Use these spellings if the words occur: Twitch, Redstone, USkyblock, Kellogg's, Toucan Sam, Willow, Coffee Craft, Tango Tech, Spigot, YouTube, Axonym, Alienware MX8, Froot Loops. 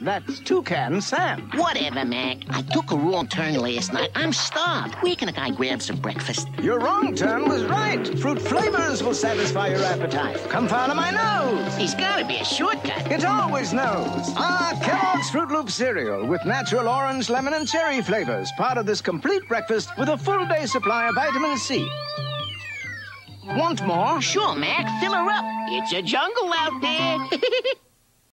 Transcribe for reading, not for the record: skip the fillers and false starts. That's Toucan Sam. Whatever, Mac. I took a wrong turn last night. I'm starved. Where can a guy grab some breakfast? Your wrong turn was right. Fruit flavors will satisfy your appetite. Come follow my nose. There's gotta be a shortcut. It always knows. Ah, Kellogg's Froot Loops cereal with natural orange, lemon, and cherry flavors. Part of this complete breakfast with a full day supply of vitamin C. Want more? Sure, Mac. Fill her up. It's a jungle out there.